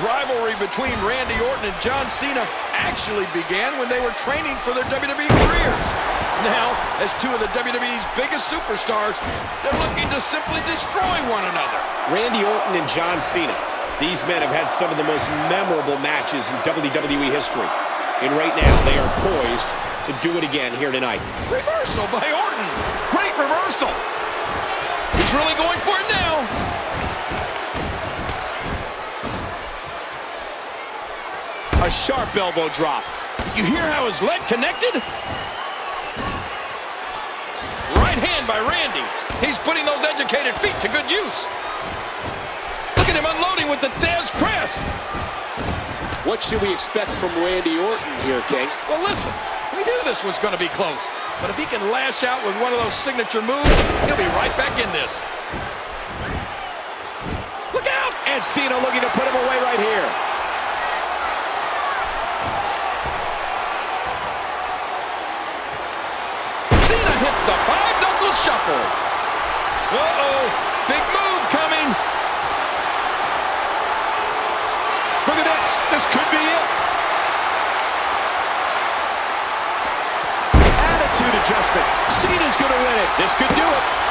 The rivalry between Randy Orton and John Cena actually began when they were training for their WWE careers. Now, as two of the WWE's biggest superstars, they're looking to simply destroy one another. Randy Orton and John Cena. These men have had some of the most memorable matches in WWE history. And right now, they are poised to do it again here tonight. Reversal by Orton. Great reversal. He's really going for it now. A sharp elbow drop. Did you hear how his leg connected? Right hand by Randy. He's putting those educated feet to good use. Look at him unloading with the Dez press. What should we expect from Randy Orton here, King? Well, listen, we knew this was going to be close. But if he can lash out with one of those signature moves, he'll be right back in this. Look out! And Cena looking to put him away right here. Cena hits the five knuckle shuffle. Uh-oh, big move coming. Look at this, this could be it. Adjustment. Cena's going to win it. This could do it.